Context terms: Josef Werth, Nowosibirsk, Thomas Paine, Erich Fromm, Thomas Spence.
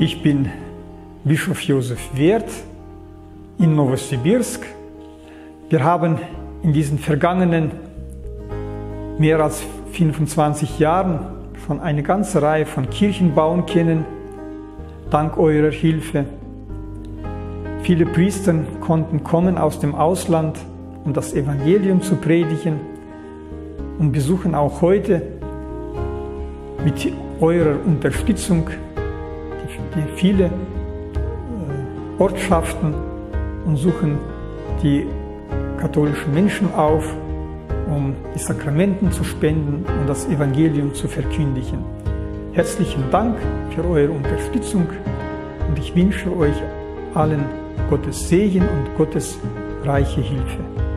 Ich bin Bischof Josef Werth in Nowosibirsk. Wir haben in diesen vergangenen mehr als 25 Jahren schon eine ganze Reihe von Kirchen bauen können, dank eurer Hilfe. Viele Priester konnten kommen aus dem Ausland, um das Evangelium zu predigen, und besuchen auch heute mit eurer Unterstützung die viele Ortschaften und suchen die katholischen Menschen auf, um die Sakramenten zu spenden und das Evangelium zu verkündigen. Herzlichen Dank für eure Unterstützung und ich wünsche euch allen Gottes Segen und Gottes reiche Hilfe.